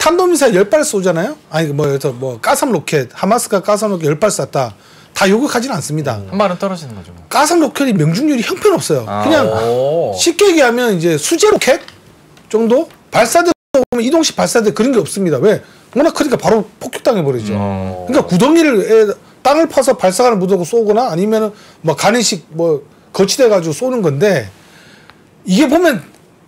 탄도미사일 열 발 쏘잖아요. 아니 뭐 여기서 뭐 까삼 로켓, 하마스가 까삼 로켓 열 발 쐈다. 다 요격하진 않습니다. 한 발은 떨어지는 거죠. 까삼 로켓이 명중률이 형편없어요. 아 그냥 쉽게 얘기하면 이제 수제 로켓 정도? 발사대 보면 이동식 발사대 그런 게 없습니다. 왜? 워낙 크니까 바로 폭격당해버리죠. 어 그러니까 구덩이를 땅을 파서 발사관을 묻어고 쏘거나 아니면 뭐 간이식 뭐 거치돼가지고 쏘는 건데 이게 보면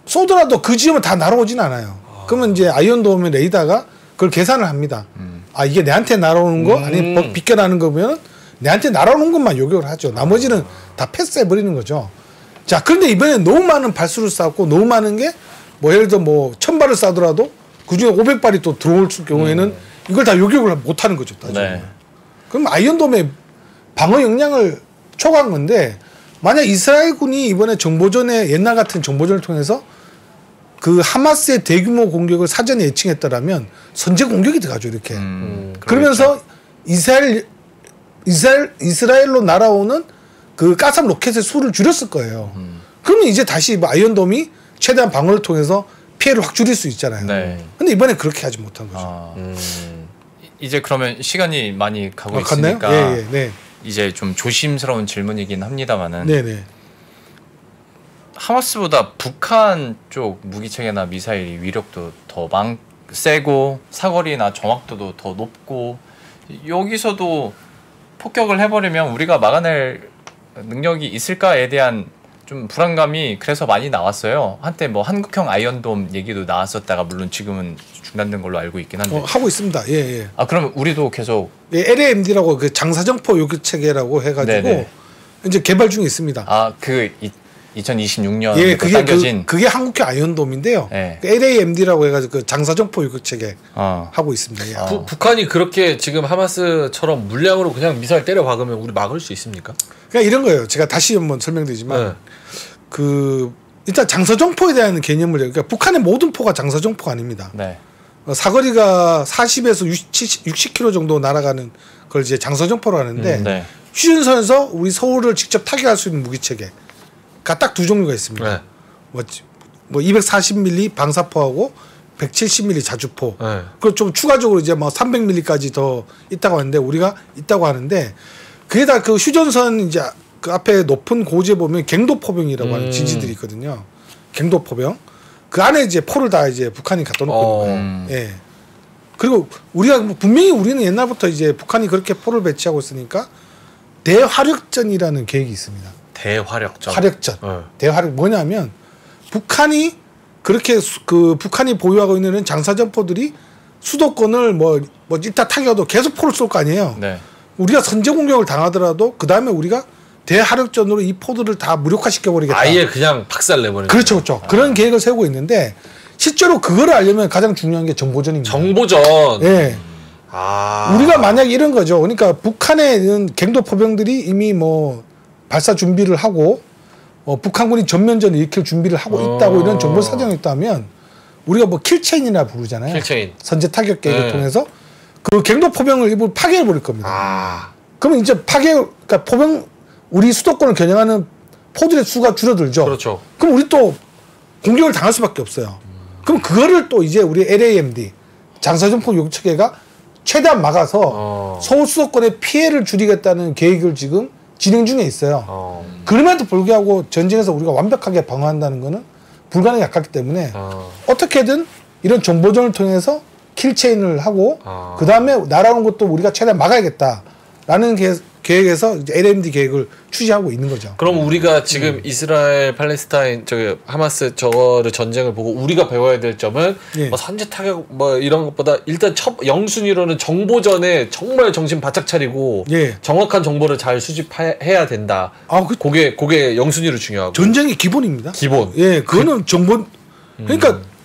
쏘더라도 그 지점은 다 날아오진 않아요. 어 그러면 이제 아이언돔 레이더가 그걸 계산을 합니다. 음. 아 이게 내한테 날아오는 거 음. 아니면 비껴나는 거면 내한테 날아오는 것만 요격을 하죠. 나머지는 다 패스해버리는 거죠. 자 그런데 이번에 너무 많은 발수를 쐈고 너무 많은 게 뭐 예를 들어 뭐 천 발을 쏴더라도 그중에 오백 발이 또 들어올 경우에는 음. 이걸 다 요격을 못하는 거죠. 네. 그럼 아이언돔의 방어 역량을 초과한 건데 만약 이스라엘 군이 이번에 정보전에 옛날 같은 정보전을 통해서 그 하마스의 대규모 공격을 사전에 예측했다라면 선제 공격이 들어가죠. 이렇게. 음, 그러면서 이스라엘, 이스라엘, 이스라엘로 날아오는 그 까삼 로켓의 수를 줄였을 거예요. 음. 그러면 이제 다시 아이언돔이 최대한 방어를 통해서 피해를 확 줄일 수 있잖아요. 네. 근데 이번에 그렇게 하지 못한 거죠. 아, 음. 이제 그러면 시간이 많이 가고 아, 있으니까 예, 예, 네. 이제 좀 조심스러운 질문이긴 합니다만은 네, 네. 하마스보다 북한 쪽 무기체계나 미사일 위력도 더 망, 세고 사거리나 정확도도 더 높고 여기서도 폭격을 해버리면 우리가 막아낼 능력이 있을까에 대한 좀 불안감이 그래서 많이 나왔어요. 한때 뭐 한국형 아이언돔 얘기도 나왔었다가 물론 지금은 중단된 걸로 알고 있긴 한데 어, 하고 있습니다. 예, 예. 아 그럼 우리도 계속 예, 엘에이엠디라고 그 장사정포 요격 체계라고 해가지고 네네. 이제 개발 중에 있습니다. 아 그 이천이십육 년 예, 그게 당겨진 그, 그게 한국형 아이언돔인데요. 예. 그 엘에이엠디라고 해가지고 그 장사정포 요격 체계 어. 하고 있습니다. 예. 아. 부, 북한이 그렇게 지금 하마스처럼 물량으로 그냥 미사일 때려 박으면 우리 막을 수 있습니까? 그러니까 이런 거예요. 제가 다시 한번 설명드리지만 네. 그 일단 장사정포에 대한 개념을 그러니까 북한의 모든 포가 장사정포가 아닙니다. 네. 어, 사거리가 사십에서 육십 킬로미터 정도 날아가는 걸 이제 장사정포로 하는데 음, 네. 휴전선에서 우리 서울을 직접 타격할 수 있는 무기체계가 딱 두 종류가 있습니다. 네. 뭐, 뭐 이백사십 밀리미터 방사포하고 백칠십 밀리미터 자주포. 네. 그리고 좀 추가적으로 이제 뭐 삼백 밀리미터까지 더 있다고 하는데 우리가 있다고 하는데 그에다 그 휴전선 이제 그 앞에 높은 고지에 보면 갱도포병이라고 음. 하는 진지들이 있거든요. 갱도포병 그 안에 이제 포를 다 이제 북한이 갖다 놓고 어. 있는 거예요. 예. 그리고 우리가 분명히 우리는 옛날부터 이제 북한이 그렇게 포를 배치하고 있으니까 대화력전이라는 계획이 있습니다. 대화력전. 화력전. 어. 대화력 뭐냐면 북한이 그렇게 수, 그 북한이 보유하고 있는 장사정포들이 수도권을 뭐 뭐 일단 타격도 계속 포를 쏠 거 아니에요. 네. 우리가 선제 공격을 당하더라도 그 다음에 우리가 대하력전으로 이 포들을 다 무력화시켜버리겠다. 아예 그냥 박살내버리는. 그렇죠. 그렇죠. 아. 그런 계획을 세우고 있는데 실제로 그걸 알려면 가장 중요한 게 정보전입니다. 정보전. 예. 네. 아. 우리가 만약에 이런 거죠. 그러니까 북한에 있는 갱도포병들이 이미 뭐 발사 준비를 하고 어, 북한군이 전면전을 일으킬 준비를 하고 어. 있다고 이런 정보 사정이 있다면 우리가 뭐 킬체인이나 부르잖아요. 킬체인. 선제 타격 계획을 네. 통해서 그 갱도포병을 일부 파괴해버릴 겁니다. 아. 그러면 이제 파괴, 그러니까 포병, 우리 수도권을 겨냥하는 포들의 수가 줄어들죠. 그렇죠. 그럼 우리 또 공격을 당할 수밖에 없어요. 음. 그럼 그거를 또 이제 우리 엘에이엠디, 장사정포 요격 체계가 최대한 막아서 어. 서울 수도권의 피해를 줄이겠다는 계획을 지금 진행 중에 있어요. 어. 그럼에도 불구하고 전쟁에서 우리가 완벽하게 방어한다는 거는 불가능이 아깝기 때문에 어. 어떻게든 이런 정보전을 통해서 킬체인을 하고 아. 그 다음에 날아오는 것도 우리가 최대한 막아야겠다라는 게, 계획에서 이제 엘에이엠디 계획을 추진하고 있는 거죠. 그럼 우리가 지금 음. 이스라엘, 팔레스타인, 저기 하마스 저거를 전쟁을 보고 우리가 배워야 될 점은 예. 뭐 선제 타격 뭐 이런 것보다 일단 첫 영순위로는 정보전에 정말 정신 바짝 차리고 예. 정확한 정보를 잘 수집해야 된다. 아, 그, 그게 그게 영순위로 중요하고 전쟁의 기본입니다. 기본. 예, 그거는 그, 정보 그러니까. 음.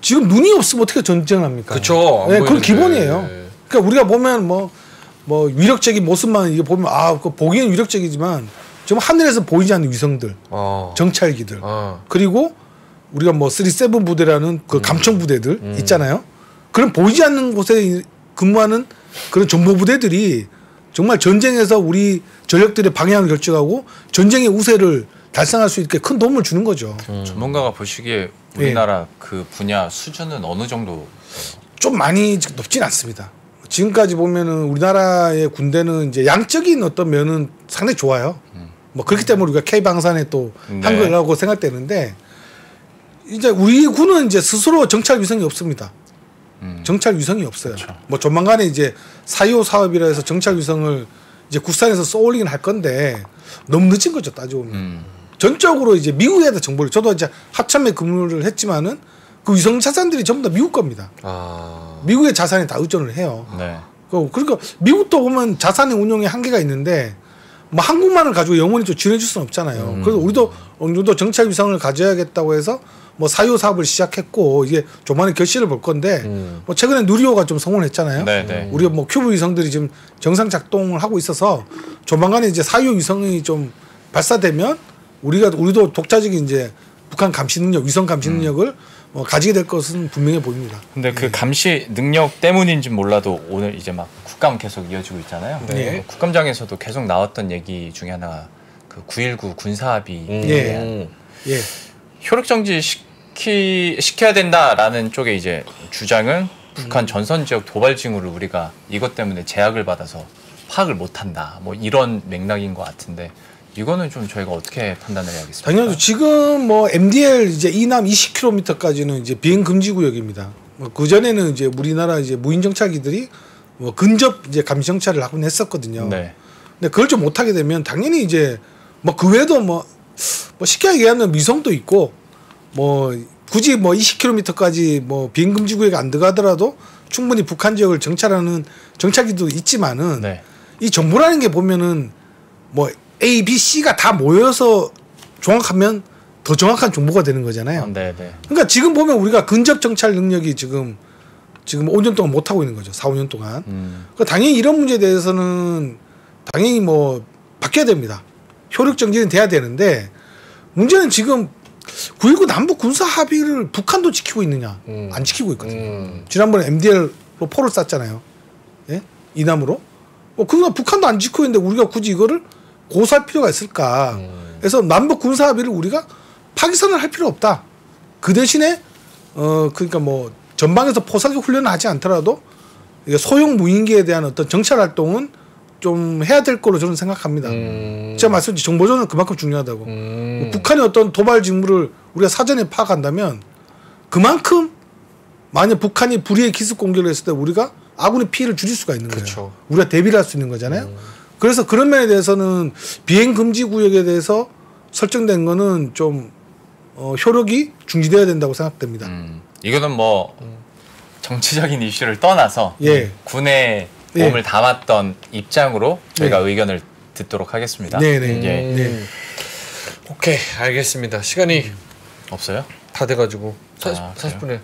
지금 눈이 없으면 어떻게 전쟁을 합니까? 그렇죠. 네, 그건 기본이에요. 네. 그러니까 우리가 보면 뭐, 뭐 위력적인 모습만 이게 보면 아, 그 보기엔 위력적이지만 지금 하늘에서 보이지 않는 위성들, 어. 정찰기들, 어. 그리고 우리가 뭐 삼십칠 부대라는 그 감청 부대들 음. 있잖아요. 그런 보이지 않는 곳에 근무하는 그런 정보 부대들이 정말 전쟁에서 우리 전력들의 방향을 결정하고 전쟁의 우세를 달성할 수 있게 큰 도움을 주는 거죠. 음. 전문가가 보시기에 우리나라 예. 그 분야 수준은 어느 정도? 좀 많이 높진 않습니다. 지금까지 보면은 우리나라의 군대는 이제 양적인 어떤 면은 상당히 좋아요. 음. 뭐 그렇기 때문에 우리가 K방산에 또 네. 한국이라고 생각되는데 이제 우리 군은 이제 스스로 정찰 위성이 없습니다. 음. 정찰 위성이 없어요. 그렇죠. 뭐 조만간에 이제 사이오 사업이라 해서 정찰 위성을 이제 국산에서 쏘올리긴 할 건데 너무 늦은 거죠, 따져보면. 음. 전적으로 이제 미국에다 정보를, 저도 이제 하참에 근무를 했지만은 그 위성 자산들이 전부 다 미국 겁니다. 아... 미국의 자산에 다 의존을 해요. 네. 그러니까 미국도 보면 자산의 운용에 한계가 있는데 뭐 한국만을 가지고 영원히 좀 지내줄 수는 없잖아요. 음... 그래서 우리도 어느 정도 정찰 위성을 가져야겠다고 해서 뭐 사유 사업을 시작했고 이게 조만간 결실을 볼 건데 음... 뭐 최근에 누리호가 좀 성공했잖아요. 네네. 우리가 뭐 큐브 위성들이 지금 정상 작동을 하고 있어서 조만간에 이제 사유 위성이 좀 발사되면 우리가 우리도 독자적인 이제 북한 감시 능력, 위성 감시 능력을 음... 어, 가지게 될 것은 분명해 보입니다. 근데 그 감시 능력 때문인지 몰라도 오늘 이제 막 국감 계속 이어지고 있잖아요. 네. 그 국감장에서도 계속 나왔던 얘기 중에 하나가 그 구일구 군사합의에 음. 대한 예. 효력정지 시키, 시켜야 된다라는 쪽의 이제 주장은 북한 음. 전선지역 도발징후를 우리가 이것 때문에 제약을 받아서 파악을 못한다. 뭐 이런 맥락인 것 같은데 이거는 좀 저희가 어떻게 판단을 해야겠습니까? 당연히 지금 뭐 엠디엘 이제 이남 이십 킬로미터까지는 이제 비행 금지 구역입니다. 뭐 그 전에는 이제 우리나라 이제 무인 정찰기들이 뭐 근접 이제 감시 정찰을 하곤 했었거든요. 네. 근데 그걸 좀 못하게 되면 당연히 이제 뭐 그 외에도 뭐, 뭐 쉽게 얘기하면 위성도 있고 뭐 굳이 뭐 이십 킬로미터까지 뭐 비행 금지 구역에 안 들어가더라도 충분히 북한 지역을 정찰하는 정찰기도 있지만은 네. 이 정보라는 게 보면은 뭐 A, B, C가 다 모여서 종합하면 더 정확한 정보가 되는 거잖아요. 아, 그러니까 지금 보면 우리가 근접 정찰 능력이 지금 지금 오 년 동안 못 하고 있는 거죠. 사, 오 년 동안. 음. 그러니까 당연히 이런 문제에 대해서는 당연히 뭐 바뀌어야 됩니다. 효력 정지는 돼야 되는데 문제는 지금 구일구 남북 군사 합의를 북한도 지키고 있느냐? 음. 안 지키고 있거든요. 음. 지난번에 엠디엘로 포를 쐈잖아요. 예? 이남으로. 어, 그거 북한도 안 지키고 있는데 우리가 굳이 이거를 고수할 필요가 있을까? 음. 그래서 남북 군사 합의를 우리가 파기선을 할 필요 없다. 그 대신에 어 그러니까 뭐 전방에서 포사기 훈련을 하지 않더라도 소형 무인기에 대한 어떤 정찰 활동은 좀 해야 될 거로 저는 생각합니다. 음. 제가 말씀드린 정보전은 그만큼 중요하다고. 음. 뭐 북한의 어떤 도발 징후를 우리가 사전에 파악한다면 그만큼 만약 북한이 불의의 기습 공격을 했을 때 우리가 아군의 피해를 줄일 수가 있는 거예요. 그쵸. 우리가 대비를 할 수 있는 거잖아요. 음. 그래서 그런 면에 대해서는 비행 금지 구역에 대해서 설정된 거는 좀 어, 효력이 중지돼야 된다고 생각됩니다. 음, 이거는 뭐 정치적인 이슈를 떠나서 예. 군의 몸을 예. 담았던 입장으로 저희가 예. 의견을 듣도록 하겠습니다. 네네. 음, 예. 네. 오케이, 알겠습니다. 시간이 없어요? 다 돼가지고 사십, 사십 분에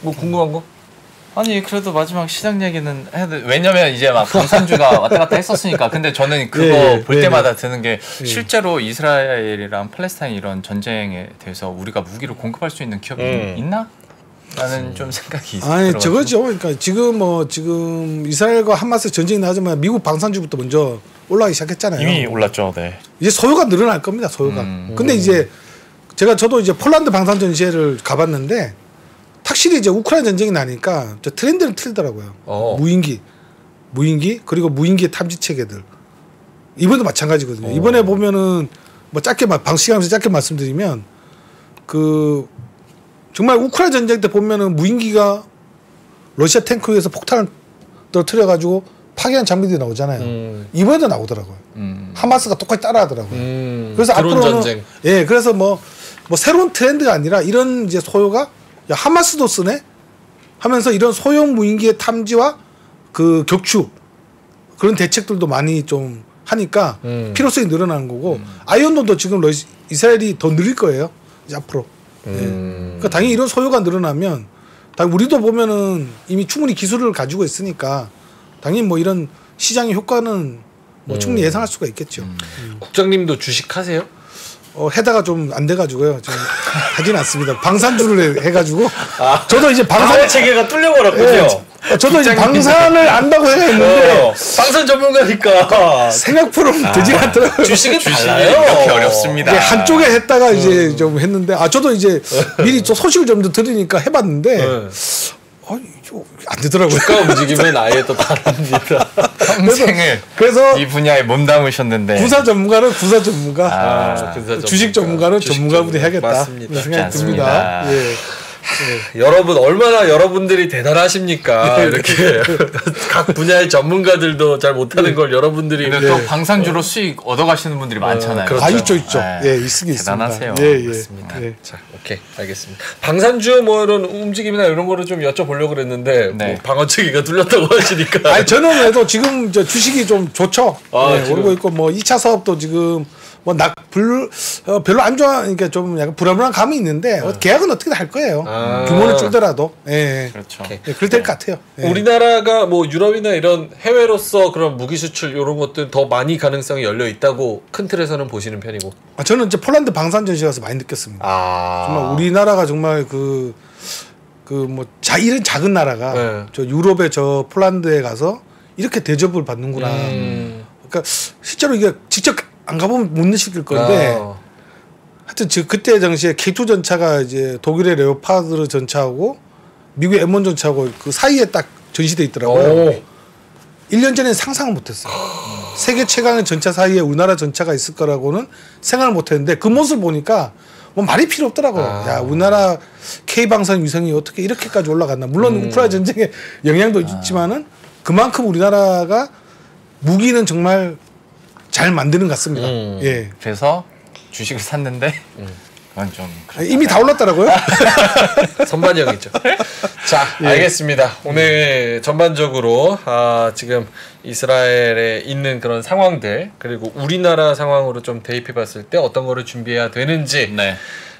뭐 궁금한 거? 아니 그래도 마지막 시장 얘기는 해도 왜냐면 이제 막 방산주가 왔다 갔다 했었으니까. 근데 저는 그거 네, 볼 네, 때마다 네. 드는 게 실제로 네. 이스라엘이랑 팔레스타인 이런 전쟁에 대해서 우리가 무기를 공급할 수 있는 기업이 음. 있나? 라는 음. 좀 생각이 있어요. 아니 저거죠. 그러니까 지금 뭐 지금 이스라엘과 하마스 전쟁이 나지만 미국 방산주부터 먼저 올라가기 시작했잖아요. 이미 올랐죠. 네. 이제 소요가 늘어날 겁니다. 소요가. 음. 근데 이제 제가 저도 이제 폴란드 방산 전시회를 가봤는데. 확실히 이제 우크라이나 전쟁이 나니까 저 트렌드를 틀더라고요. 어. 무인기, 무인기 그리고 무인기의 탐지 체계들. 이번도 마찬가지거든요. 어. 이번에 보면은 뭐 짧게 방식하면서 짧게 말씀드리면 그 정말 우크라이나 전쟁 때 보면은 무인기가 러시아 탱크에서 폭탄을 떨어뜨려가지고 파괴한 장비들이 나오잖아요. 음. 이번에도 나오더라고요. 음. 하마스가 똑같이 따라하더라고요. 음. 그래서 드론 앞으로는 전쟁. 예, 그래서 뭐, 뭐 새로운 트렌드가 아니라 이런 이제 소요가 야, 하마스도 쓰네? 하면서 이런 소형 무인기의 탐지와 그 격추 그런 대책들도 많이 좀 하니까 음. 필요성이 늘어나는 거고 음. 아이언돔도 지금 러시, 이스라엘이 더 늘릴 거예요. 이제 앞으로. 음. 예. 그러니까 당연히 이런 소요가 늘어나면 당연히 우리도 보면은 이미 충분히 기술을 가지고 있으니까 당연히 뭐 이런 시장의 효과는 뭐 음. 충분히 예상할 수가 있겠죠. 음. 음. 국장님도 주식하세요? 어, 해다가 좀 안 돼가지고요. 좀 하진 않습니다. 방산주를 해, 해가지고. 아, 저도 이제 방산. 체계가 뚫려버렸군요. 예, 저도 이제 방산을 안다고 생각했는데. 어, 방산 전문가니까. 생각처럼 아, 되지 않더라고요. 주식은 달라요. 이렇게 어렵습니다. 예, 한쪽에 했다가 음. 이제 좀 했는데. 아, 저도 이제 미리 좀 소식을 좀 들으니까 해봤는데. 음. 아니 안 되더라고요. 국가 움직이면 아예 또 다릅니다. 평생을 그래서 이 분야에 몸담으셨는데 군사 전문가는 군사 전문가, 아, 아, 군사 주식 전문가는 전문가분이 해야겠다. 맞습니다. 생각이 듭니다. 예. 예. 여러분 얼마나 여러분들이 대단하십니까? 이렇게 각 분야의 전문가들도 잘 못하는 예. 걸 여러분들이 네. 또 방산주로 어. 수익 얻어가시는 분들이 어, 많잖아요. 그렇죠. 아 있죠, 있죠. 예, 예 있으니 대단하세요. 예, 예. 맞습니다. 예. 자, 오케이, 알겠습니다. 방산주 뭐 이런 움직임이나 이런 거를 좀 여쭤보려고 그랬는데 네. 뭐 방어체기가 뚫렸다고 하시니까. 아니 저는 그래도 지금 저 주식이 좀 좋죠. 아, 네, 오르고 있고 뭐 이 차 사업도 지금. 뭐, 낙, 별로, 어, 별로 안 좋아, 그러니까 좀 약간 불안불안 감이 있는데, 어. 계약은 어떻게든 할 거예요. 아. 규모는 줄더라도. 예. 그렇죠. 예, 그럴 네. 것 같아요. 예. 우리나라가 뭐 유럽이나 이런 해외로서 그런 무기수출 이런 것들 더 많이 가능성이 열려 있다고 큰 틀에서는 보시는 편이고. 아, 저는 이제 폴란드 방산전시 가서 많이 느꼈습니다. 아. 정말 우리나라가 정말 그, 그 뭐, 자, 이런 작은 나라가 네. 저 유럽의 저 폴란드에 가서 이렇게 대접을 받는구나. 음. 그러니까 실제로 이게 직접 안 가보면 못 느낄 건데 아. 하여튼 저 그때 당시에 케이 투 전차가 이제 독일의 레오파드 전차하고 미국의 엠 원 전차하고 그 사이에 딱 전시돼 있더라고요. 오. 일 년 전에는 상상을 못했어요. 세계 최강의 전차 사이에 우리나라 전차가 있을 거라고는 생각을 못했는데 그 모습을 보니까 뭐 말이 필요 없더라고요. 아. 야 우리나라 K방산 위성이 어떻게 이렇게까지 올라갔나. 물론 음. 우크라이나 전쟁의 영향도 아. 있지만은 그만큼 우리나라가 무기는 정말 잘 만드는 것 같습니다. 음. 예. 그래서 주식을 샀는데 음. 그건 좀 그렇구나. 이미 다 올랐더라고요. 선반영이죠. 자, 예. 알겠습니다. 오늘 음. 전반적으로 아, 지금 이스라엘에 있는 그런 상황들 그리고 우리나라 상황으로 좀 대입해봤을 때 어떤 거를 준비해야 되는지 네.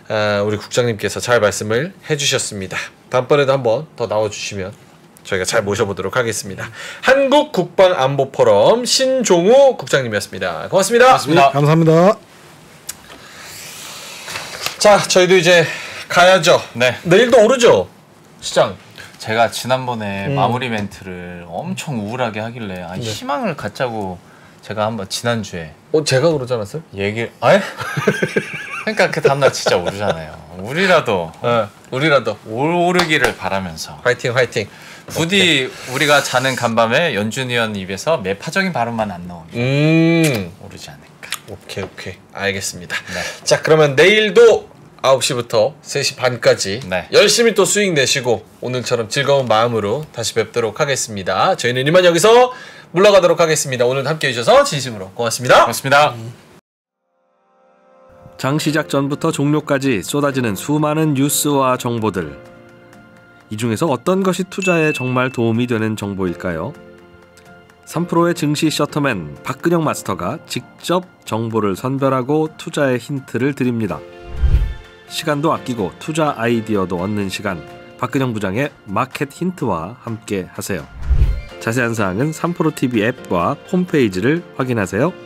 아, 우리 국장님께서 잘 말씀을 해주셨습니다. 다음번에도 한번 더 나와주시면 저희가 잘 모셔보도록 하겠습니다. 한국 국방 안보 포럼 신종우 국장님이었습니다. 고맙습니다. 고맙습니다. 감사합니다. 자, 저희도 이제 가야죠. 네. 내일도 오르죠, 시장. 제가 지난번에 음. 마무리 멘트를 엄청 우울하게 하길래 아, 네. 희망을 갖자고 제가 한번 지난주에 어, 제가 그러지 않았어요? 얘기를 아예? 그러니까 그 다음날 진짜 오르잖아요. 우리라도 어, 우리라도 오르기를 바라면서 화이팅 화이팅. 부디 오케이. 우리가 자는 간밤에 연준 의원 입에서 매파적인 발언만 안 나오면 음. 오르지 않을까. 오케이 오케이 알겠습니다. 네. 자 그러면 내일도 아홉 시부터 세 시 반까지 네. 열심히 또 수익 내시고 오늘처럼 즐거운 마음으로 다시 뵙도록 하겠습니다. 저희는 이만 여기서 물러가도록 하겠습니다. 오늘 함께해 주셔서 진심으로 고맙습니다. 고맙습니다. 음. 장 시작 전부터 종료까지 쏟아지는 수많은 뉴스와 정보들. 이 중에서 어떤 것이 투자에 정말 도움이 되는 정보일까요? 삼프로의 증시 셔터맨 박근영 마스터가 직접 정보를 선별하고 투자의 힌트를 드립니다. 시간도 아끼고 투자 아이디어도 얻는 시간, 박근영 부장의 마켓 힌트와 함께 하세요. 자세한 사항은 삼프로 티비 앱과 홈페이지를 확인하세요.